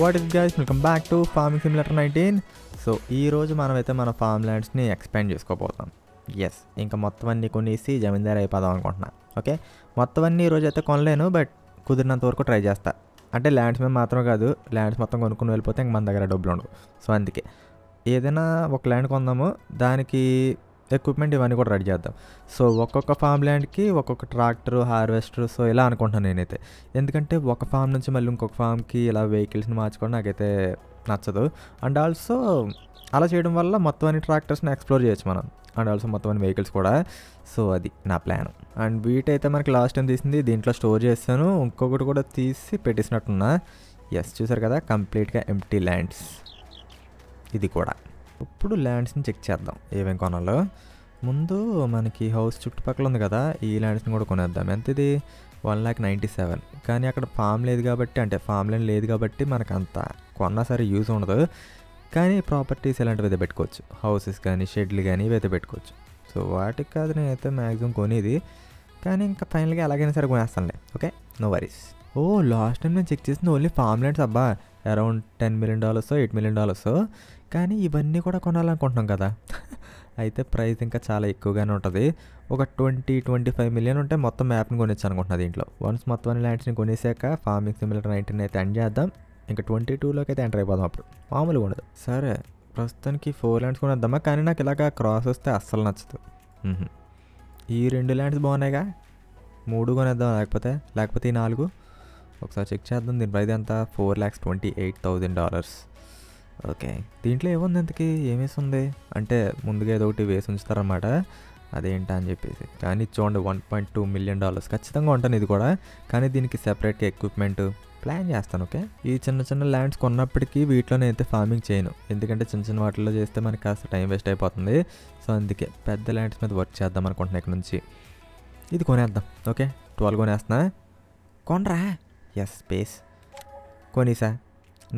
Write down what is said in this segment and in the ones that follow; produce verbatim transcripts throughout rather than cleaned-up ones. What is it guys, welcome back to Farming Simulator nineteen. So ee roju manamaithe mana farmlands ni expand chesukopotham. Yes, inka mottham anni konisi jamindar ayipadam anukuntunna. Okay, mottham anni ee roju aithe konalenu, but kudirinanta varaku try chesta. Ante lands me maatrame kaadu, lands mottham konukkoni velipothe inga mana daggara dobbulu undu. So andike edaina oka land kondamu, daniki equipment ivanni kuda ready cheddam. So okkokka farmland ki okkokka tractor, harvester, so ila anukuntunna nenu aithe, endukante oka farm nunchi malli inkoka farm ki ila vehicles ni marchukodan nagaithe nachadu. And also అలా చేయడం వల్ల మొత్తం అన్ని ట్రాక్టర్స్ని explore చేయొచ్చు మనం, and also మొత్తం అన్ని vehicles కూడా. సో అది నా ప్లాన్. అండ్ వీట్ అయితే మనకి లాస్ట్ టైం తీసింది దీంట్లో స్టోర్ చేస్తాను, ఇంకొకటి కూడా తీసి పెట్టేసినట్టున్నా. ఎస్ చూసారు కదా, కంప్లీట్గా ఎంప్టీ ల్యాండ్స్ ఇది కూడా. ఇప్పుడు ల్యాండ్స్ని చెక్ చేద్దాం ఏమేమి కొనాలో. ముందు మనకి హౌస్ చుట్టుపక్కల ఉంది కదా, ఈ ల్యాండ్స్ని కూడా కొనేద్దాం. ఎంత ఇది, వన్ ల్యాక్ నైంటీ సెవెన్ కానీ అక్కడ ఫామ్ లేదు కాబట్టి, అంటే ఫామ్ ల్యాండ్ లేదు కాబట్టి మనకు అంత కొన్నా సరే యూజ్ ఉండదు. కానీ ప్రాపర్టీస్ ఇలాంటివి అయితే పెట్టుకోవచ్చు, హౌసెస్ కానీ షెడ్లు కానీ ఇవైతే పెట్టుకోవచ్చు. సో వాటికి కాదు నేనైతే మ్యాక్సిమం కొనేది, కానీ ఇంకా ఫైనల్గా ఎలాగైనా సరే కొనేస్తానులే. Okay, no worries. Oh last time నేను చెక్ చేసింది ఓన్లీ ఫామ్ ల్యాండ్స్ అబ్బా, around ten million dollars eight million dollars కానీ ఇవన్నీ కూడా కొనాలనుకుంటున్నాం కదా, అయితే ప్రైస్ ఇంకా చాలా ఎక్కువగానే ఉంటుంది. ఒక ట్వంటీ ట్వంటీ ఫైవ్ మిలియన్ ఉంటే మొత్తం మ్యాప్ని కొనిచ్చు అనుకుంటున్నాను దీంట్లో. వన్స్ మొత్తం అన్ని ల్యాండ్స్ని కొనేసాక ఫార్మింగ్ సిమ్యులేటర్ నైన్టీన్ అయితే ఎండ్ చేద్దాం. ఇంకా ట్వంటీ టూలోకి అయితే ఎంటర్ అయిపోదాం, అప్పుడు మామూలుగా ఉండదు. సరే ప్రస్తుతానికి ఫోర్ ల్యాండ్స్ కొనేద్దామా, కానీ నాకు ఇలాగ క్రాస్ వస్తే అస్సలు నచ్చదు. ఈ రెండు ల్యాండ్స్ బాగున్నాయిగా, మూడు కొనేద్దాం లేకపోతే, లేకపోతే ఈ నాలుగు. ఒకసారి చెక్ చేద్దాం దీని ప్రైజ్ ఎంత, four lakhs twenty eight thousand dollars okay. దీంట్లో ఏముంది, ఇంతకీ ఏమేసి ఉంది అంటే ముందుగా ఏదో ఒకటి వేసి ఉంచుతారన్నమాట, అదేంటా అని చెప్పేసి. కానీ చూడండి, one point two million dollars ఖచ్చితంగా ఉంటాను ఇది కూడా, కానీ దీనికి సెపరేట్గా ఎక్విప్మెంట్ ప్లాన్ చేస్తాను. ఓకే, ఈ చిన్న చిన్న ల్యాండ్స్ కొన్నప్పటికీ వీటిలో నేనైతే ఫార్మింగ్ చేయను, ఎందుకంటే చిన్న చిన్న వాటిల్లో చేస్తే మనకి కాస్త టైం వేస్ట్ అయిపోతుంది. సో అందుకే పెద్ద ల్యాండ్స్ మీద వర్క్ చేద్దాం అనుకుంటున్నా. ఇక్కడ నుంచి ఇది కొనేద్దాం. ఓకే, ట్వెల్వ్ కొనేస్తున్నా. కొనరా? ఎస్, స్పేస్ కొనేసా.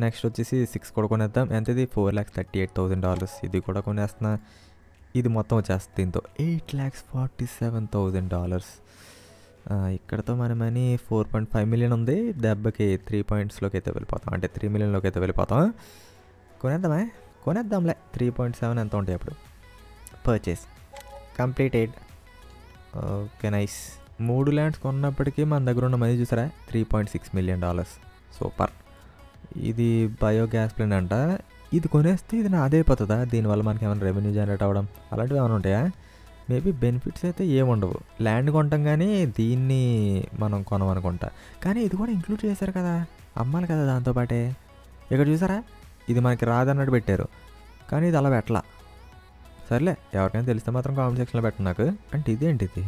నెక్స్ట్ వచ్చేసి సిక్స్ కూడా కొనేద్దాం. ఎంత ఇది, four lakhs thirty eight thousand dollars ఇది కూడా కొనేస్తున్నా. ఇది మొత్తం వచ్చేస్తుంది దీంతో eight lakhs forty seven thousand dollars ఇక్కడతో మన money four point five million ఉంది. దెబ్బకి త్రీ పాయింట్స్లోకి అయితే వెళ్ళిపోతాం, అంటే త్రీ మిలియన్లోకి అయితే వెళ్ళిపోతాం. కొనేద్దామే, కొనేద్దాంలే. త్రీ పాయింట్ సెవెన్ ఎంత ఉంటాయి అప్పుడు. Purchase completed. Okay nice. మూడు ల్యాండ్స్ కొన్నప్పటికీ మన దగ్గర ఉన్న మనీ చూసారా, three point six million dollars super. ఇది బయోగ్యాస్ ప్లాంట్ అంట, ఇది కొనేస్తే ఇది నాదే పోతుందా, దీనివల్ల మనకి ఏమైనా రెవెన్యూ జనరేట్ అవ్వడం అలాంటివి ఏమైనా ఉంటాయా? మేబీ బెనిఫిట్స్ అయితే ఏముండవు, ల్యాండ్ కొంటాం కానీ దీన్ని మనం కొనమనుకుంటా. కానీ ఇది కూడా ఇంక్లూడ్ చేశారు కదా, అమ్మాలి కదా దాంతోపాటే. ఇక్కడ చూసారా, ఇది మనకి రాదన్నట్టు పెట్టారు, కానీ ఇది అలా పెట్టలా. సర్లే, ఎవరికైనా తెలిస్తే మాత్రం కామెంట్ సెక్షన్లో పెట్టండి నాకు. అంటే ఇదేంటి, ఇది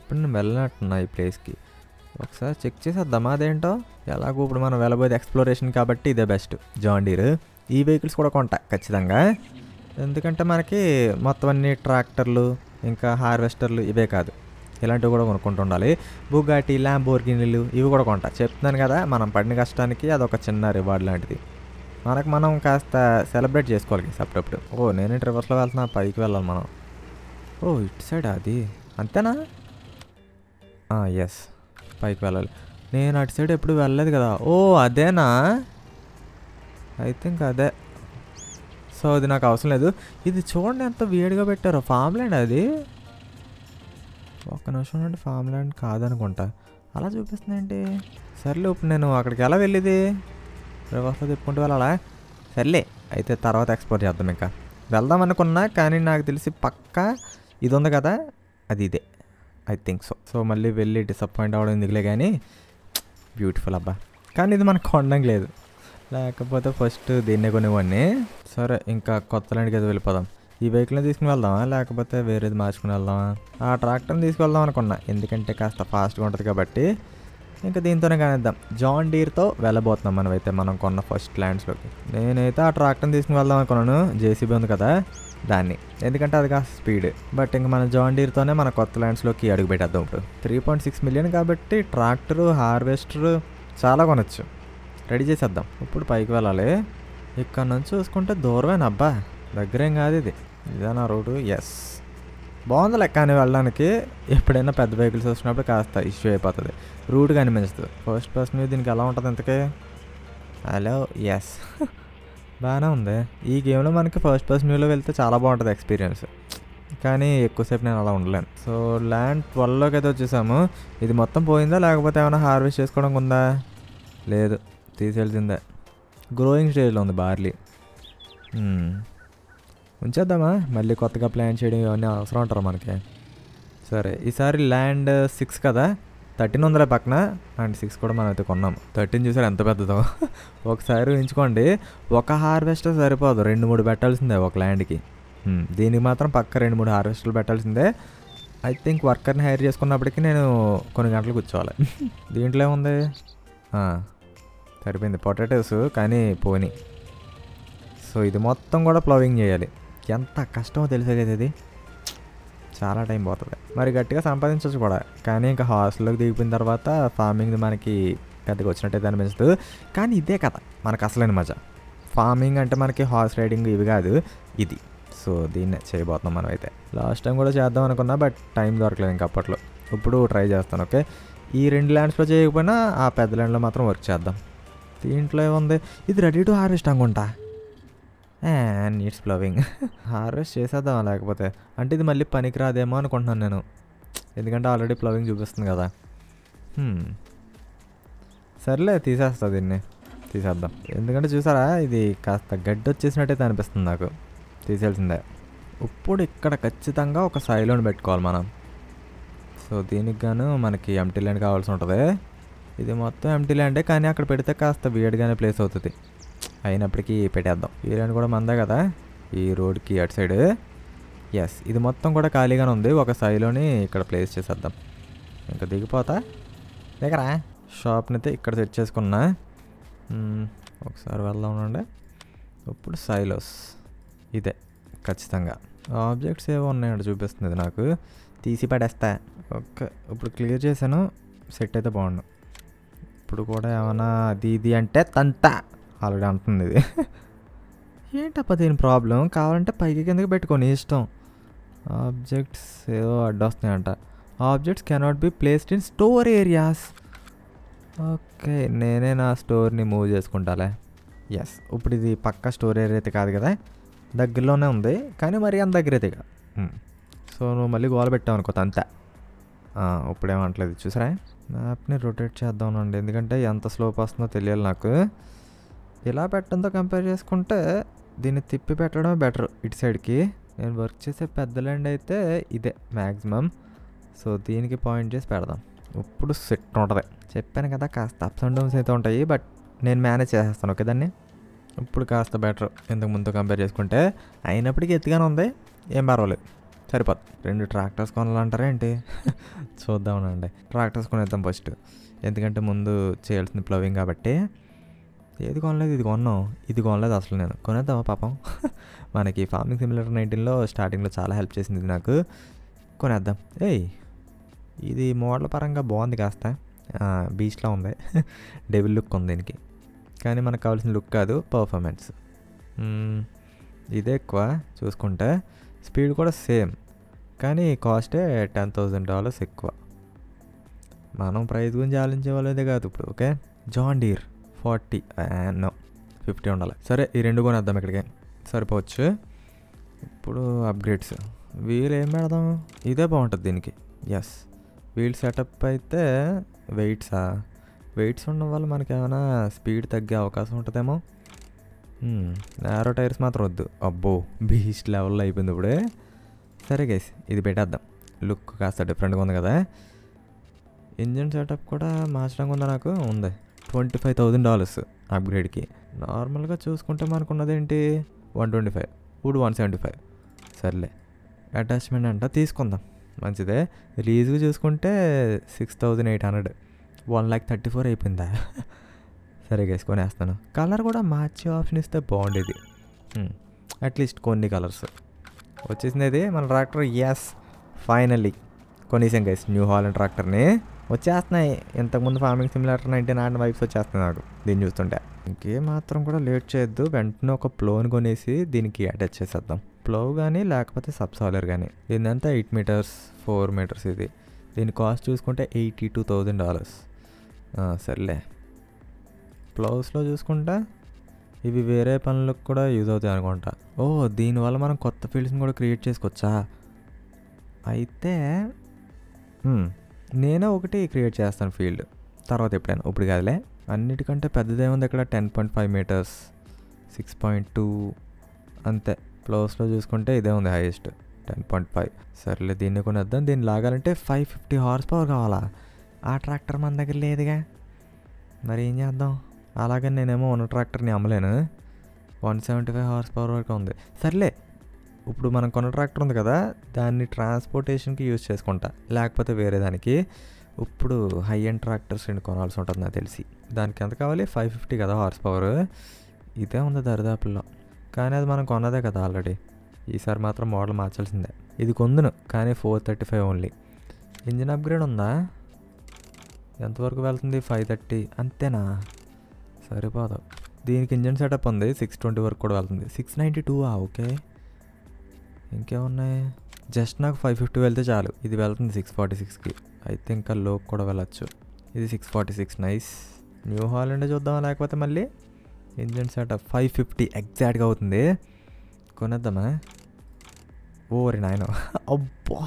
ఎప్పుడు నేను వెళ్ళనట్టున్నా ఈ ప్లేస్కి, ఒకసారి చెక్ చేసేద్దామా అదేంటో. ఎలాగో ఇప్పుడు మనం వెళ్ళబోయేది ఎక్స్ప్లోరేషన్ కాబట్టి ఇదే బెస్ట్. జాన్ డీర్ ఈ వెహికల్స్ కూడా కొంటా ఖచ్చితంగా, ఎందుకంటే మనకి మొత్తం అన్ని ట్రాక్టర్లు ఇంకా హార్వెస్టర్లు ఇవే కాదు, ఇలాంటివి కూడా కొనుక్కుంటూ ఉండాలి. బుగాటి, ల్యాంబోర్గినీలు ఇవి కూడా కొంటా. చెప్తున్నాను కదా, మనం పడిన కష్టానికి అదొక చిన్న రివార్డ్ లాంటిది, మనకు మనం కాస్త సెలబ్రేట్ చేసుకోవాలి అప్పుడప్పుడు. ఓ నేనే రివర్స్లో వెళ్తున్నా, పైకి వెళ్ళాలి మనం. ఓ ఇటు సైడ్ అది అంతేనా? ఎస్ పైకి వెళ్ళాలి. నేను అటు సైడ్ ఎప్పుడు వెళ్ళలేదు కదా. ఓ అదేనా, ఐ థింక్ అదే. సో అది నాకు అవసరం లేదు. ఇది చూడండి ఎంత వేడిగా పెట్టారు, ఫామ్ ల్యాండ్ అది. ఒక్క నిమిషం అంటే ఫామ్ ల్యాండ్ కాదనుకుంటా, అలా చూపిస్తుంది ఏంటి. సర్లే, ఇప్పుడు నేను అక్కడికి ఎలా వెళ్ళేది, రివర్స్లో తిప్పుకుంటూ వెళ్ళాలా? సర్లే, అయితే తర్వాత ఎక్స్ప్లోర్ చేద్దాం. ఇంకా వెళ్దాం అనుకున్నా, కానీ నాకు తెలిసి పక్కా ఇది ఉంది కదా, అది ఇదే ఐ థింక్ సో. సో మళ్ళీ వెళ్ళి డిసప్పాయింట్ అవ్వడం ఎందుకులే, కానీ బ్యూటిఫుల్ అబ్బా. కానీ ఇది మనకు కొండం లేదు, లేకపోతే ఫస్ట్ దీన్నే కొనివ్వండి. సరే, ఇంకా కొత్త ల్యాండ్కి అయితే వెళ్ళిపోదాం. ఈ వెహికల్ని తీసుకుని వెళ్దామా, లేకపోతే వేరేది మార్చుకుని వెళ్దామా? ఆ ట్రాక్టర్ని తీసుకువెళ్దాం అనుకున్నా, ఎందుకంటే కాస్త ఫాస్ట్గా ఉంటుంది కాబట్టి. ఇంకా దీంతోనే కానిద్దాం, జాన్ డీర్తో వెళ్ళబోతున్నాం మనమైతే మనం కొన్న ఫస్ట్ ల్యాండ్స్లోకి. నేనైతే ఆ ట్రాక్టర్ని తీసుకుని వెళ్దాం అనుకున్నాను, జేసీబీ ఉంది కదా దాన్ని, ఎందుకంటే అది కాస్త స్పీడ్. బట్ ఇంక మన జాన్ డీర్తోనే మన కొత్త ల్యాండ్స్లోకి అడుగు పెట్టేద్దాం ఇప్పుడు. త్రీ పాయింట్ సిక్స్ మిలియన్ కాబట్టి ట్రాక్టరు, హార్వెస్టరు చాలా కొనొచ్చు. రెడీ చేసేద్దాం. ఇప్పుడు పైకి వెళ్ళాలి. ఇక్కడ నుంచి చూసుకుంటే దూరమేనా అబ్బా, దగ్గరేం కాదు ఇది. ఇదేనా రోడ్డు? ఎస్, బాగుందిలే. కానీ వెళ్ళడానికి ఎప్పుడైనా పెద్ద వెహికల్స్ వచ్చినప్పుడు కాస్త ఇష్యూ అయిపోతుంది, రూట్ కనిపించదు. ఫస్ట్ పర్సన్ దీనికి ఎలా ఉంటుంది ఇంతకే? Hello, yes. Banana, this game lo manaki first person view lo velthe chaala baaguntadi experience. కానీ ఎక్కువసేపు నేను అలా ఉండలేను. సో ల్యాండ్ ట్వెల్వ్లోకి అయితే వచ్చేసాము. ఇది మొత్తం పోయిందా లేకపోతే ఏమైనా హార్వెస్ట్ చేసుకోవడానికి ఉందా? లేదు, తీసేసిందే. గ్రోయింగ్ స్టేజ్లో ఉంది బార్లీ. ఉంచేద్దామా, మళ్ళీ కొత్తగా ప్లాన్ చేయడం ఇవన్నీ అవసరం ఉంటారు మనకి. సరే, ఈసారి ల్యాండ్ సిక్స్ కదా, థర్టీన్ ఉందిలే పక్కన, అండ్ సిక్స్ కూడా మనం అయితే కొన్నాము. థర్టీన్ చూసారు ఎంత పెద్దదో. ఒకసారి ఉంచుకోండి, ఒక హార్వెస్ట్ సరిపోదు, రెండు మూడు పెట్టాల్సిందే ఒక ల్యాండ్కి. దీనికి మాత్రం పక్క రెండు మూడు హార్వెస్టర్లు పెట్టాల్సిందే. ఐ థింక్ వర్కర్ని హైర్ చేసుకున్నప్పటికీ నేను కొన్ని గంటలు కూర్చోవాలి. దీంట్లో ఏముంది, సరిపోయింది పొటాటోస్ కానీ పోనీ. సో ఇది మొత్తం కూడా ప్లవింగ్ చేయాలి. ఎంత కష్టమో తెలిసేది, ఇది చాలా టైం పోతుంది. మరి గట్టిగా సంపాదించవచ్చు కూడా, కానీ ఇంకా హాస్టల్లోకి దిగిపోయిన తర్వాత ఫార్మింగ్ మనకి పెద్దగా వచ్చినట్టయితే అనిపిస్తుంది. కానీ ఇదే కదా మనకు అసలైన మజా. ఫార్మింగ్ అంటే మనకి హార్స్ రైడింగ్ ఇవి కాదు, ఇది. సో దీన్నే చేయబోతున్నాం మనం అయితే. లాస్ట్ టైం కూడా చేద్దాం అనుకున్నా, బట్ టైం దొరకలేదు ఇంకా అప్పట్లో. ఇప్పుడు ట్రై చేస్తాను. ఓకే, ఈ రెండు ల్యాండ్స్లో చేయకపోయినా ఆ పెద్ద ల్యాండ్లో మాత్రం వర్క్ చేద్దాం. దీంట్లో ఏముంది, ఇది రెడీ టు హార్వెస్ట్ అనుకుంటా. అండ్ నీడ్స్ ప్లవింగ్, హార్వెస్ట్ చేసేద్దాం లేకపోతే. అంటే ఇది మళ్ళీ పనికి రాదేమో అనుకుంటున్నాను నేను, ఎందుకంటే ఆల్రెడీ ప్లవింగ్ చూపిస్తుంది కదా. సర్లే తీసేస్తా, దీన్ని తీసేద్దాం. ఎందుకంటే చూసారా, ఇది కాస్త గడ్డి వచ్చేసినట్టయితే అనిపిస్తుంది నాకు. తీసేసిందే. ఇప్పుడు ఇక్కడ ఖచ్చితంగా ఒక సైలోని పెట్టుకోవాలి మనం. సో దీనికి గాను మనకి ఎంటీ ల్యాండ్ కావాల్సి ఉంటుంది. ఇది మొత్తం ఎంటీ ల్యాండే, కానీ అక్కడ పెడితే కాస్త వీడిగానే ప్లేస్ అవుతుంది. అయినప్పటికీ పెట్టేద్దాం. ఈ ల్యాండ్ కూడా మందే కదా, ఈ రోడ్కి అటు సైడ్. ఎస్, ఇది మొత్తం కూడా ఖాళీగానే ఉంది. ఒక సైలోని ఇక్కడ ప్లేస్ చేసేద్దాం. ఇంకా దిగిపోతా దగ్గర షాప్ని అయితే ఇక్కడ సెట్ చేసుకున్నా. ఒకసారి వెళ్దాం ఉండండి. ఇప్పుడు సైలోస్ ఇదే ఖచ్చితంగా. ఆబ్జెక్ట్స్ ఏవో ఉన్నాయంటే చూపిస్తుంది నాకు, తీసి పడేస్తా. ఓకే, ఇప్పుడు క్లియర్ చేశాను. సెట్ అయితే బాగుండు. ఇప్పుడు కూడా ఏమైనా అది ఇది అంటే తంత ఆల్రెడీ అంటుంది. ఇది ఏంటప్ప దీని ప్రాబ్లం, కావాలంటే పైకి కిందకి పెట్టుకొని ఇష్టం. ఆబ్జెక్ట్స్ ఏవో అడ్డొస్తున్నాయంట. Objects cannot be placed in store areas. Okay, నేనే నా స్టోర్ని మూవ్ చేసుకుంటాలే. ఎస్, ఇప్పుడు ఇది పక్క స్టోర్ ఏరియా అయితే కాదు కదా, దగ్గరలోనే ఉంది కానీ మరి అంత దగ్గర అయితే. సో నువ్వు మళ్ళీ గోల పెట్టావు అనుకో అంతే. ఇప్పుడేమంటలేదు చూసారా. మ్యాప్ని రొటేట్ చేద్దామండి, ఎందుకంటే ఎంత స్లోప్ వస్తుందో తెలియాలి నాకు. ఇలా పెట్టడంతో కంపేర్ చేసుకుంటే దీన్ని తిప్పి పెట్టడం బెటర్ ఇటు సైడ్కి. నేను వర్క్ చేసే పెద్ద ల్యాండ్ అయితే ఇదే మ్యాక్సిమం. సో దీనికి పాయింట్ చేసి పెడదాం. ఇప్పుడు సెట్ ఉంటుంది. చెప్పాను కదా కాస్త అప్స్ అండ్ డౌన్స్ అయితే ఉంటాయి, బట్ నేను మేనేజ్ చేసేస్తాను. ఓకే, దాన్ని ఇప్పుడు కాస్త బెటర్ ఇంతకు ముందు కంపేర్ చేసుకుంటే. అయినప్పటికీ ఎత్తుగానే ఉంది, ఏం పర్వాలేదు, సరిపోతుంది. రెండు ట్రాక్టర్స్ కొనాలంటారా ఏంటి, చూద్దామనండి. ట్రాక్టర్స్ కొనేద్దాం ఫస్ట్, ఎందుకంటే ముందు చేయాల్సింది ప్లవింగ్ కాబట్టి. ఏది కొనలేదు, ఇది కొన్నాం, ఇది కొనలేదు అసలు. నేను కొనేద్దామా పాపం, మనకి ఫార్మింగ్ సిమ్యులేటర్ నైన్టీన్లో స్టార్టింగ్లో చాలా హెల్ప్ చేసింది ఇది నాకు. కొనేద్దాం. ఏయ్, ఇది మోడల్ పరంగా బాగుంది, కాస్త బీచ్లా ఉంది, డెవిల్ లుక్ ఉంది దీనికి. కానీ మనకు కావాల్సిన లుక్ కాదు, పర్ఫార్మెన్స్. ఇదే ఎక్కువ చూసుకుంటే, స్పీడ్ కూడా సేమ్, కానీ కాస్టే టెన్ థౌజండ్ డాలర్స్ ఎక్కువ. మనం ప్రైస్ గురించి ఆలోచించే వాళ్ళదే కాదు ఇప్పుడు. Okay, John Deere forty no fifty ఉండాలి. సరే, ఈ రెండు కొనేద్దాం, ఇక్కడికి సరిపోవచ్చు. ఇప్పుడు అప్గ్రేడ్స్ వీల్ ఏం పెడదాం, ఇదే బాగుంటుంది దీనికి. ఎస్, వీల్ సెటప్ అయితే వెయిట్సా, వెయిట్స్ ఉండడం వల్ల మనకి ఏమైనా స్పీడ్ తగ్గే అవకాశం ఉంటుందేమో. నారో టైర్స్ మాత్రం వద్దు, అబ్బో బీస్ట్ లెవెల్లో అయిపోయింది ఇప్పుడే. సరే గైస్, ఇది పెట్టేద్దాం, లుక్ కాస్త డిఫరెంట్గా ఉంది కదా. ఇంజిన్ సెటప్ కూడా మార్చడానికి ఉందా నాకు, ఉంది. ట్వంటీ ఫైవ్ థౌజండ్ డాలర్స్ అప్గ్రేడ్కి. నార్మల్గా చూసుకుంటే మనకు ఉన్నదేంటి, వన్ ట్వంటీ ఫైవ్ ఇప్పుడు వన్ సెవెంటీ ఫైవ్ సర్లే. అటాచ్మెంట్ అంట తీసుకుందాం, మంచిదే. రిలీజ్గా చూసుకుంటే six thousand eight hundred one lakh thirty four అయిపోయిందా. సరే గైస్, కొనేస్తాను. కలర్ కూడా మార్చే ఆప్షన్ ఇస్తే బాగుండేది, అట్లీస్ట్ కొన్ని కలర్స్ వచ్చేసింది. అది మన ట్రాక్టర్. ఎస్, ఫైనల్లీ కొనేసాం గైస్ న్యూ హాలండ్ ట్రాక్టర్ని. వచ్చేస్తున్నాయి, ఇంతకుముందు ఫార్మింగ్ సిమ్యులేటర్ నైన్టీన్ ఆడిన వైబ్స్ వచ్చేస్తున్నాయి నాకు దీన్ని చూస్తుంటే. ఇంకే మాత్రం కూడా లేట్ చేయొద్దు, వెంటనే ఒక ప్లోని కొనేసి దీనికి అటాచ్ చేసేద్దాం. ప్లో కానీ లేకపోతే సబ్సాయిలర్ కానీ. దీనిదంతా ఎయిట్ మీటర్స్ ఫోర్ మీటర్స్ ఇది. దీని కాస్ట్ చూసుకుంటే ఎయిటీ టూ థౌజండ్ డాలర్స్. సర్లే, ప్లౌస్లో చూసుకుంటా ఇవి వేరే పనులకు కూడా యూజ్ అవుతాయి అనుకుంటా. ఓ దీనివల్ల మనం కొత్త ఫీల్డ్స్ని కూడా క్రియేట్ చేసుకోవచ్చా? అయితే నేనే ఒకటి క్రియేట్ చేస్తాను ఫీల్డ్, తర్వాత ఎప్పుడైనా, ఇప్పుడు కాదులే. అన్నిటికంటే పెద్దదేముంది ఇక్కడ, ten point five metres six point two అంతే. ప్లౌస్లో చూసుకుంటే ఇదే ఉంది హైయెస్ట్ టెన్ పాయింట్ ఫైవ్. సర్లే దీన్ని కొనేద్దాం. దీన్ని లాగాలంటే ఫైవ్ ఫిఫ్టీ హార్స్ పవర్ కావాలా? ఆ ట్రాక్టర్ మన దగ్గర లేదుగా, మరి ఏం చేద్దాం? అలాగే నేనేమో ఉన్న ట్రాక్టర్ని అమ్మలేను, one seventy five horsepower వరకు ఉంది. సర్లే ఇప్పుడు మనం కొన్న ట్రాక్టర్ ఉంది కదా, దాన్ని ట్రాన్స్పోర్టేషన్కి యూజ్ చేసుకుంటా, లేకపోతే వేరే దానికి. ఇప్పుడు హై అండ్ ట్రాక్టర్స్ రెండు కొనాల్సి ఉంటుంది నాకు తెలిసి. దానికి ఎంత కావాలి? ఫైవ్ ఫిఫ్టీ కదా హార్స్ పవర్, ఇదే ఉంది దరిదాపుల్లో. కానీ అది మనం కొన్నదే కదా ఆల్రెడీ, ఈసారి మాత్రం మోడల్ మార్చాల్సిందే. ఇది కొందును కానీ four thirty five only. Engine upgrade ఉందా? ఎంతవరకు వెళ్తుంది? ఫైవ్ థర్టీ అంతేనా? సరిపోదు. దీనికి ఇంజిన్ సెటప్ ఉంది, సిక్స్ ట్వంటీ వరకు కూడా వెళ్తుంది. సిక్స్ నైంటీ టూవా? ఓకే. ఇంకేమున్నాయి? జస్ట్ నాకు ఫైవ్ ఫిఫ్టీ వెళ్తే చాలు. ఇది వెళ్తుంది సిక్స్ ఫార్టీ సిక్స్కి, అయితే ఇంకా లోకి కూడా వెళ్ళచ్చు. ఇది six forty six nice. New Holland చూద్దాం, లేకపోతే మళ్ళీ ఇంజిన్ సెటప్ ఫైవ్ ఫిఫ్టీ ఎగ్జాక్ట్గా అవుతుంది. కొనేద్దామా? ఓరి నాయన, అబ్బా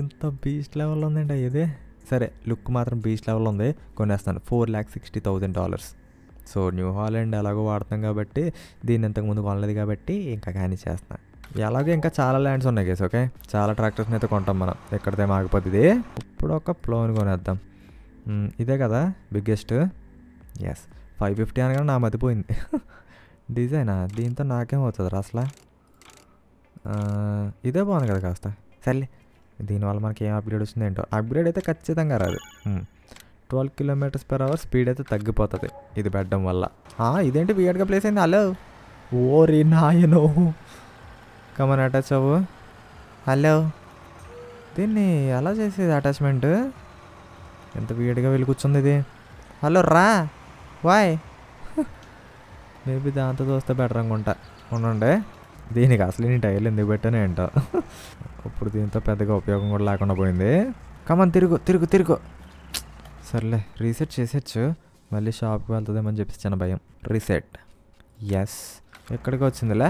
ఇంత బీచ్ లెవెల్ ఉందండి ఇది. సరే లుక్ మాత్రం బీచ్ లెవెల్ ఉంది, కొనేస్తాను. Four lakh sixty thousand dollars. So New Holland ఎలాగో వాడుతాం కాబట్టి, దీన్ని ఇంతకుముందు కొనలేదు కాబట్టి ఇంకా కానీ చేస్తాను. ఎలాగో ఇంకా చాలా ల్యాండ్స్ ఉన్నాయి కేసు. ఓకే చాలా ట్రాక్టర్స్ని అయితే కొంటాం మనం, ఎక్కడితే ఆగిపోతుంది. ఇప్పుడు ఒక ప్లోన్ కొనేద్దాం, ఇదే కదా బిగ్గెస్ట్. ఎస్ ఫైవ్ ఫిఫ్టీ అనగానే నా మతిపోయింది. డిజైనా? దీంతో నాకేమవుతుంది రా అసలు? ఇదే బాగుంది కదా కాస్త. సర్లే దీనివల్ల మనకి ఏం అప్గ్రేడ్ వస్తుంది ఏంటో. అప్గ్రేడ్ అయితే ఖచ్చితంగా రాదు. Twelve kilometres per hour speed అయితే తగ్గిపోతుంది ఇది పెట్టడం వల్ల. ఇదేంటి వీఆర్గా ప్లేస్ అయింది? హలో ఓరి నాయనో, కమన్ అటాచ్ అవ్వు. హలో దీన్ని ఎలా చేసేది అటాచ్మెంట్? ఎంత వీఆర్గా వెళ్ళి కూర్చుంది ఇది. హలో రా వాయ్. మేబీ దాంతో చూస్తే బెటర్ అనుకుంటా. ఉండండి దీనికి అసలు నేను టైర్లు ఎందుకు పెట్టాను ఏంటో. ఇప్పుడు దీంతో పెద్దగా ఉపయోగం కూడా లేకుండా పోయింది. కమన్ తిరుగు తిరుగు తిరుగు. సర్లే రీసెట్ చేసేచ్చు, మళ్ళీ షాప్కి వెళ్తుందేమని చెప్పిస్తాను భయం. రీసెట్. ఎస్ ఎక్కడికి వచ్చిందిలే?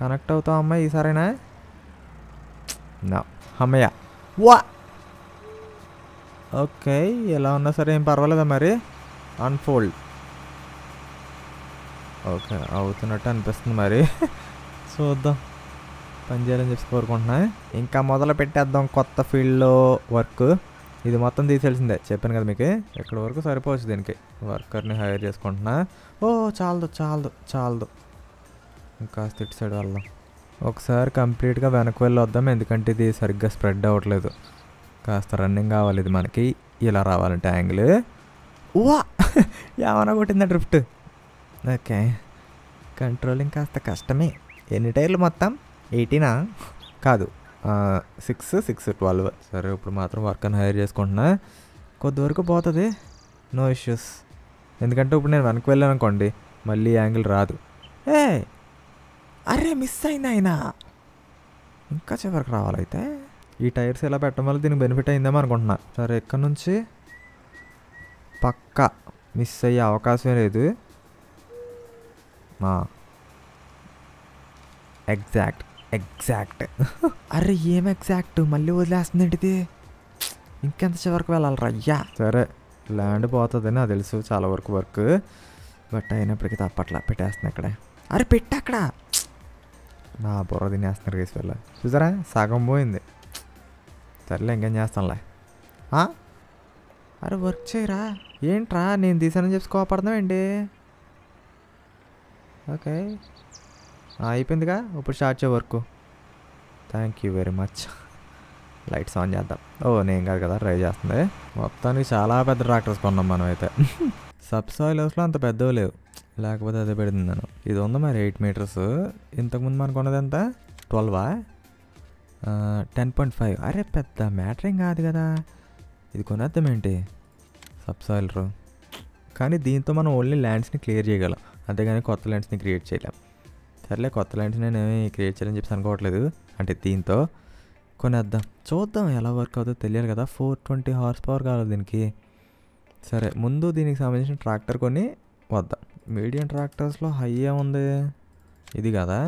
కనెక్ట్ అవుతాం అమ్మాయి ఈసారైనా. నా అమ్మయ్య వా. ఓకే ఎలా ఉన్నా సరే ఏం పర్వాలేదా మరి? అన్ఫోల్డ్. ఓకే అవుతున్నట్టు అనిపిస్తుంది మరి, చూద్దాం. పని చేయాలని చెప్పి కోరుకుంటున్నా. ఇంకా మొదలు పెట్టేద్దాం కొత్త ఫీల్డ్లో వర్క్. ఇది మొత్తం తీసేసిందే చెప్పాను కదా మీకు. ఎక్కడ వరకు సరిపోవచ్చు దీనికి? వర్కర్ని హైర్ చేసుకుంటున్నా. ఓ చాలదు చాలదు చాలదు, ఇంకా ఇటు సైడ్ వెళ్దాం. ఒకసారి కంప్లీట్గా వెనక్కి వెళ్ళి వద్దాం, ఎందుకంటే ఇది సరిగ్గా స్ప్రెడ్ అవ్వట్లేదు. కాస్త రన్నింగ్ కావాలి ఇది మనకి. ఇలా రావాలంటే యాంగిల్. వా ఏమైనా కొట్టిందా డ్రిఫ్ట్? ఓకే కంట్రోలింగ్ కాస్త కష్టమే. ఎన్ని టైర్లు మొత్తం? ఎయిటీనా? కాదు సిక్స్ సిక్స్ ట్వెల్వ్. సరే ఇప్పుడు మాత్రం వర్కర్ని హైర్ చేసుకుంటున్నా, కొద్ది వరకు పోతుంది నో ఇష్యూస్. ఎందుకంటే ఇప్పుడు నేను వెనక్కి వెళ్ళాను అనుకోండి, మళ్ళీ యాంగిల్ రాదు. ఏ అరే మిస్ అయింది ఆయన, ఇంకా చివరికి రావాలైతే. ఈ టైర్స్ ఇలా పెట్టడం వల్ల దీనికి బెనిఫిట్ అయిందేమో అనుకుంటున్నా. సరే ఇక్కడ నుంచి పక్కా మిస్ అయ్యే అవకాశమే లేదు. Exact exact. అరే ఏం ఎగ్జాక్ట్, మళ్ళీ వదిలేస్తుంది ఏంటిది? ఇంకెంత చివరికి వెళ్ళాలరా అయ్యా? సరే ల్యాండ్ పోతుంది నాకు తెలుసు చాలా వరకు వర్క్, బట్ అయినప్పటికీ తప్పట్లా పెట్టేస్తున్నా ఇక్కడే. అరే పెట్ట అక్కడ, నా బుర్ర తినేస్తున్నారు కేసు వెళ్ళ. చూసారా సగం పోయింది. సరేలే ఇంకేం చేస్తానులే. అరే వర్క్ చేయరా? ఏంట్రా నేను తీసానని చెప్పి కోపడదాం ఏంటి? ఓకే అయిపోయిందిగా, ఇప్పుడు స్టార్ట్ చేయ work. Thank you very much. Lights on చేద్దాం. ఓ నేను కాదు కదా ట్రై చేస్తుంది. మొత్తానికి చాలా పెద్ద ట్రాక్టర్స్ కొన్నాం మనం అయితే. సబ్ సాయిల్ హౌస్లో అంత పెద్దవి లేవు, లేకపోతే అదే పెడుతుంది నేను. ఇది ఉంది మరి ఎయిట్ మీటర్స్. ఇంతకుముందు మనకు ఉన్నది ఎంత? ట్వెల్వా? Ten point five. అరే పెద్ద మ్యాటరింగ్ కాదు కదా. ఇది కొనేద్దాం ఏంటి సబ్ సాయిలరు? కానీ దీంతో మనం ఓన్లీ ల్యాండ్స్ని క్లియర్ చేయగలం, అంతేగాని కొత్త ల్యాండ్స్ని క్రియేట్ చేయలేం. సర్లే కొత్త ల్యాండ్స్ని నేనేమి క్రియేట్ చేయాలని చెప్పి అనుకోవట్లేదు, అంటే దీంతో కొనేద్దాం. చూద్దాం ఎలా వర్క్ అవుతుందో తెలియాలి కదా. ఫోర్ ట్వంటీ హార్స్ పవర్ కావాలి దీనికి. సరే ముందు దీనికి సంబంధించిన ట్రాక్టర్ కొని వద్దాం. మీడియం ట్రాక్టర్స్లో హై ఏముంది, ఇది కదా.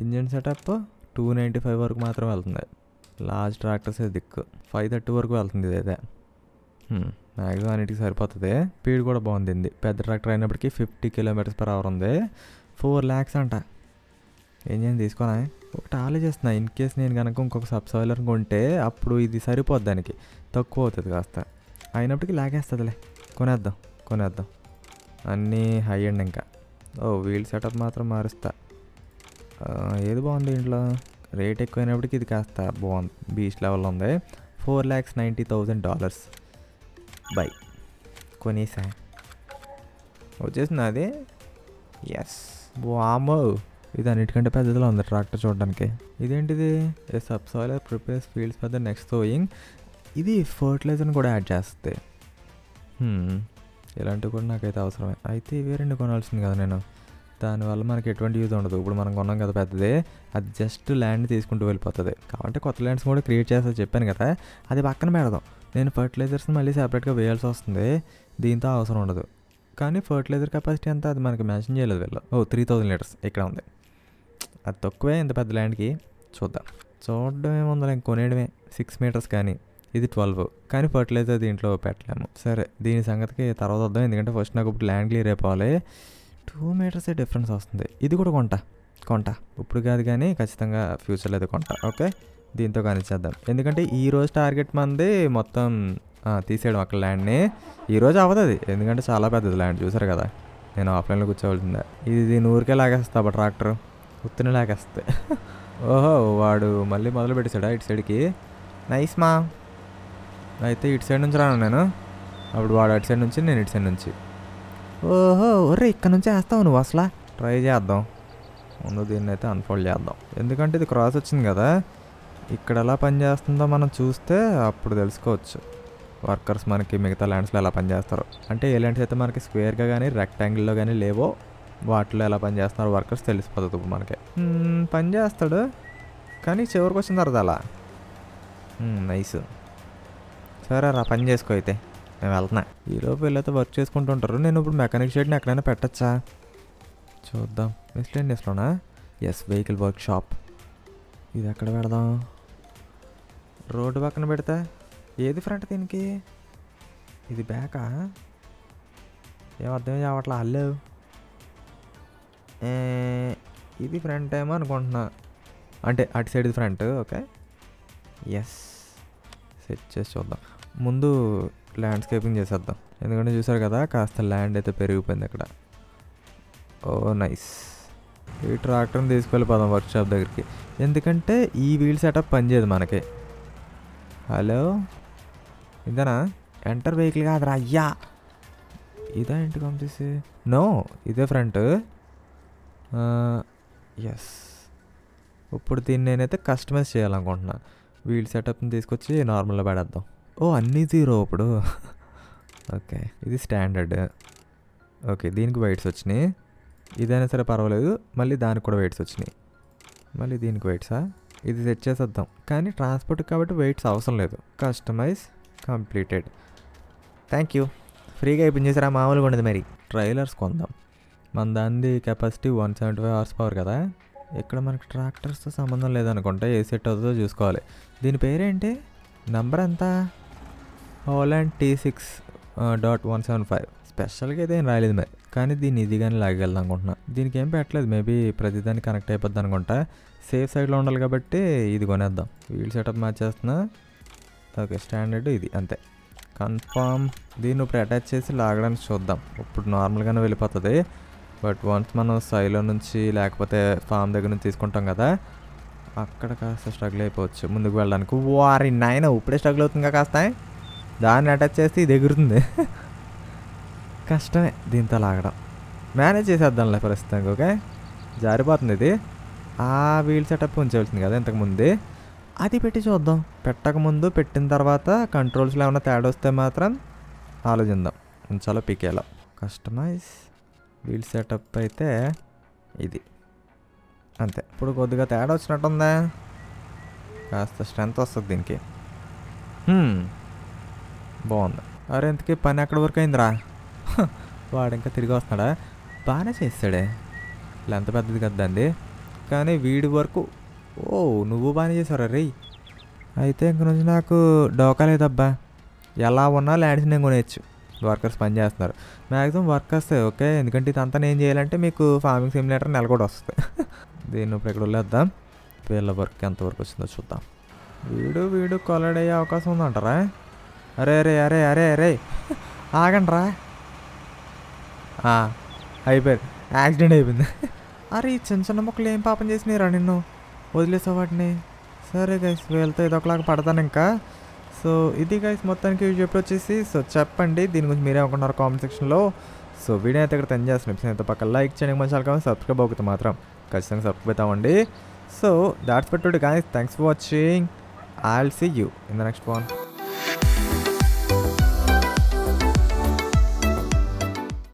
Engine setup two ninety five వరకు మాత్రమే వెళ్తుంది. లార్జ్ ట్రాక్టర్స్ దిక్కు ఫైవ్ థర్టీ వరకు వెళ్తుంది. ఇదైతే మ్యాక్సిమం అన్నిటికి సరిపోతుంది. స్పీడ్ కూడా బాగుంది. పెద్ద ట్రాక్టర్ అయినప్పటికీ ఫిఫ్టీ కిలోమీటర్స్ పర్ అవర్ ఉంది. ఫోర్ ల్యాక్స్ అంట. ఏం చేయండి, తీసుకున్నా ఒకటి ఆలోచిస్తున్నా. ఇన్ కేస్ నేను కనుక ఇంకొక సబ్సాయిలర్ కొంటే అప్పుడు ఇది సరిపోద్ది, దానికి తక్కువ అవుతుంది కాస్త. అయినప్పటికీ లాగేస్తుందిలే, కొనేద్దాం కొనేద్దాం. అన్నీ హై అండ్. ఇంకా ఓ వీల్ సెటప్ మాత్రం మారుస్తా. ఏది బాగుంది ఇంట్లో, రేట్ ఎక్కువైనప్పటికీ ఇది కాస్త బాగుంది, బీచ్ లెవెల్లో ఉంది. Four lakhs ninety thousand dollars buy కొనేసా. వచ్చేసింది అది. ఎస్ వామో, ఇది అన్నిటికంటే పెద్దదిలో ఉంది ట్రాక్టర్ చూడడానికి. ఇదేంటిది, subsoiler prepares fields for the next sowing. ఇది ఫర్టిలైజర్ని కూడా యాడ్ చేస్తుంది. ఇలాంటివి కూడా నాకైతే అవసరమే. అయితే ఇవే రెండు కొనాల్సింది కదా నేను, దానివల్ల మనకి ఎటువంటి యూజ్ ఉండదు. ఇప్పుడు మనం కొన్నాం కదా పెద్దది, అది జస్ట్ ల్యాండ్ తీసుకుంటూ వెళ్ళిపోతుంది. కాబట్టి కొత్త ల్యాండ్స్ కూడా క్రియేట్ చేస్తా చెప్పాను కదా, అది పక్కన పెడదాం. నేను ఫర్టిలైజర్స్ని మళ్ళీ సెపరేట్గా వేయాల్సి వస్తుంది, దీంతో అవసరం ఉండదు. కానీ ఫర్టిలైజర్ కెపాసిటీ అంతా అది మనకి మెన్షన్ చేయలేదు వీళ్ళు. ఓ త్రీ థౌజండ్ లీటర్స్ ఇక్కడ ఉంది, అది తక్కువే ఇంత పెద్ద ల్యాండ్కి. చూద్దాం చూడడం ఏముందో, కొనేయడమే. సిక్స్ మీటర్స్ కానీ ఇది ట్వెల్వ్, కానీ ఫర్టిలైజర్ దీంట్లో పెట్టలేము. సరే దీని సంగతికి తర్వాత వద్దాం, ఎందుకంటే ఫస్ట్ నాకు ఇప్పుడు ల్యాండ్ క్లియర్ అయిపోవాలి. టూ మీటర్సే డిఫరెన్స్ వస్తుంది. ఇది కూడా కొంట కొంట ఇప్పుడు కాదు కానీ ఖచ్చితంగా ఫ్యూచర్లో అయితే కొంట. ఓకే దీంతో కానీ చేద్దాం, ఎందుకంటే ఈరోజు టార్గెట్ మంది మొత్తం తీసేయడం అక్కడ ల్యాండ్ని. ఈరోజు అవుతుంది ఎందుకంటే చాలా పెద్దది ల్యాండ్, చూసారు కదా. నేను ఆఫ్లైన్లో కూర్చోవాల్సిందే. ఇది దీని ఊరికే లాగేస్తా బట్ ట్రాక్టర్ ఉత్తిని లాగేస్తే. ఓహో వాడు మళ్ళీ మొదలు పెట్టేశాడా ఇటు సైడ్కి. నైస్ మా, అయితే ఇటు సైడ్ నుంచి రాను నేను, అప్పుడు వాడు అటు సైడ్ నుంచి నేను ఇటు సైడ్ నుంచి. ఓహో ఒర్రే ఇక్కడ నుంచి వేస్తావు నువ్వు అసలు. ట్రై చేద్దాం ముందు దీన్ని అయితే అన్ఫోల్డ్ చేద్దాం, ఎందుకంటే ఇది క్రాస్ వచ్చింది కదా. ఇక్కడ ఎలా పనిచేస్తుందో మనం చూస్తే అప్పుడు తెలుసుకోవచ్చు వర్కర్స్ మనకి మిగతా ల్యాండ్స్లో ఎలా పనిచేస్తారు అంటే. ఏ ల్యాండ్స్ అయితే మనకి స్క్వేర్గా కానీ రెక్టాంగిల్లో కానీ లేవో వాటిలో ఎలా పనిచేస్తున్నారు వర్కర్స్ తెలిసిపోతుంది. ఇప్పుడు మనకి పనిచేస్తాడు కానీ చివరికి వచ్చిన తర్వాత అలా. నైస్ సరే రా పని చేసుకో అయితే, నేను వెళ్తున్నా. ఈలోపు వీళ్ళైతే వర్క్ చేసుకుంటుంటారు. నేను ఇప్పుడు మెకానిక్ షెడ్ని ఎక్కడైనా పెట్టచ్చా చూద్దాం. మిస్లేనియస్లోనా? Yes vehicle workshop. ఇది ఎక్కడ పెడదాం, రోడ్డు పక్కన పెడతా. ఏది ఫ్రంట్ దీనికి, ఇది బ్యాకా? ఏం అర్థం కావట్లా. హలో ఇది ఫ్రంట్ ఏమో అనుకుంటున్నా, అంటే అటు సైడ్ ఇది ఫ్రంట్. ఓకే ఎస్ సెట్ చేసి చూద్దాం. ముందు ల్యాండ్స్కేపింగ్ చేసేద్దాం, ఎందుకంటే చూసారు కదా కాస్త ల్యాండ్ అయితే పెరిగిపోయింది అక్కడ. ఓ నైస్, ఈ ట్రాక్టర్ని తీసుకెళ్ళిపోదాం వర్క్షాప్ దగ్గరికి, ఎందుకంటే ఈ వీల్ సెటప్ పనిచేయదు మనకి. హలో ఇదేనా ఎంటర్ వెహికల్ కాదురా అయ్యా, ఇదా ఏంటి కంప్లీసే? నో ఇదే ఫ్రంట్. ఎస్ ఇప్పుడు దీన్ని నేనైతే కస్టమైజ్ చేయాలనుకుంటున్నా. వీల్ సెటప్ని తీసుకొచ్చి నార్మల్గా పెడేద్దాం. ఓ అన్నీ జీరో ఇప్పుడు. ఓకే ఇది స్టాండర్డ్. ఓకే దీనికి వెయిట్స్ వచ్చినాయి, ఇదైనా సరే పర్వాలేదు. మళ్ళీ దానికి కూడా వెయిట్స్ వచ్చినాయి, మళ్ళీ దీనికి వెయిట్సా? ఇది సెట్ చేసేద్దాం, కానీ ట్రాన్స్పోర్ట్ కాబట్టి వెయిట్స్ అవసరం లేదు. Customise completed, thank you. ఫ్రీగా అయిపోయింది చేసారా, మామూలుగా ఉండదు. మరి ట్రైలర్స్ కొందాం, మన దాని capacity one seventy five hours power కదా. ఇక్కడ మనకి ట్రాక్టర్స్తో సంబంధం లేదనుకుంటే ఏ సెట్ అవుతుందో చూసుకోవాలి. దీని పేరేంటి, నెంబర్ ఎంత? Holland T six dot one seven five స్పెషల్గా అయితే ఏం రాయలేదు మరి, కానీ దీన్ని ఈజీగానే లాగెళ్దాం అనుకుంటున్నా. దీనికి ఏం పెట్టలేదు, మేబీ ప్రతిదాన్ని కనెక్ట్ అయిపోద్ది అనుకుంటా. సేఫ్ సైడ్లో ఉండాలి కాబట్టి ఇది కొనేద్దాం. వీల్ సెటప్ మార్చేస్తున్నా. ఓకే స్టాండర్డ్ ఇది అంతే కన్ఫామ్. దీన్ని ఇప్పుడు అటాచ్ చేసి లాగడానికి చూద్దాం. ఇప్పుడు నార్మల్గానే వెళ్ళిపోతుంది, బట్ వన్స్ మనం సైలో నుంచి లేకపోతే ఫామ్ దగ్గర నుంచి తీసుకుంటాం కదా, అక్కడ కాస్త స్ట్రగుల్ అయిపోవచ్చు ముందుకు వెళ్ళడానికి. వారి నాయన ఇప్పుడే స్ట్రగుల్ అవుతుందిగా కాస్త, దాన్ని అటాచ్ చేస్తే ఇది ఎగురుతుంది. కష్టమే దీంతో లాగడం, మేనేజ్ చేసేద్దాంలే ప్రస్తుతానికి. ఓకే జారిపోతుంది ఇది. ఆ వీల్ సెటప్ ఉంచవలసింది కదా ఇంతకుముందే, అది పెట్టి చూద్దాం. పెట్టకముందు పెట్టిన తర్వాత కంట్రోల్స్లో ఏమైనా తేడా వస్తే మాత్రం ఆలోచిద్దాం, ఉంచాలో పీకేలో. కస్టమైజ్ వీల్ సెటప్ అయితే ఇది అంతే. ఇప్పుడు కొద్దిగా తేడా వచ్చినట్టుందా, కాస్త స్ట్రెంత్ వస్తుంది దీనికి. బాగుంది అరే ఇంతకీ పని ఎక్కడ వరకు అయిందిరా, వాడు ఇంకా తిరిగి వస్తున్నాడా? బాగానే చేస్తాడే, ఇలా అంత పెద్దది కదండి, కానీ వీడి వరకు ఓ నువ్వు బాగానే చేసావు రే. అయితే ఇంక నుంచి నాకు డోకా లేదబ్బా, ఎలా ఉన్నా ల్యాండ్స్ నేను కొనేయచ్చు. వర్కర్స్ పని చేస్తున్నారు మ్యాక్సిమం వర్కర్స్, ఓకే. ఎందుకంటే ఇదంతా నేను చేయాలంటే మీకు ఫార్మింగ్ సిమ్యులేటర్ నెల కూడా వస్తుంది. దీన్ని ఇప్పుడు ఇక్కడ వెళ్ళేద్దాం, వీళ్ళ వర్క్ ఎంతవరకు వచ్చిందో చూద్దాం. వీడు వీడు కొలడ్ అయ్యే అవకాశం ఉందంటారా? అరే అరే అరే అరే అరే ఆగండి రా, అయిపోయారు, యాక్సిడెంట్ అయిపోయింది. అరే ఈ చిన్న చిన్న మొక్కలు ఏం పాపం చేసినాయిరా నిన్ను, వదిలేసా వాటిని. సరే గైస్ వీళ్ళతో ఇది ఒకలాగా పడతాను ఇంకా. సో ఇది గైస్ మొత్తానికి చెప్పి వచ్చేసి, సో చెప్పండి దీని గురించి మీరేమనుకుంటున్నారు కామెంట్ సెక్షన్లో. సో వీడియో అయితే ఇక్కడ తెండ్ చేస్తున్నాం, ఇప్పుడు అయితే పక్క లైక్ చేయడానికి మంచి వాళ్ళకి సబ్స్క్రైబ్ అవుతుంది మాత్రం ఖచ్చితంగా సబ్స్క్రైబ్ అవుతామండి. So that's for today guys, thanks for watching, I'll see you in the next one.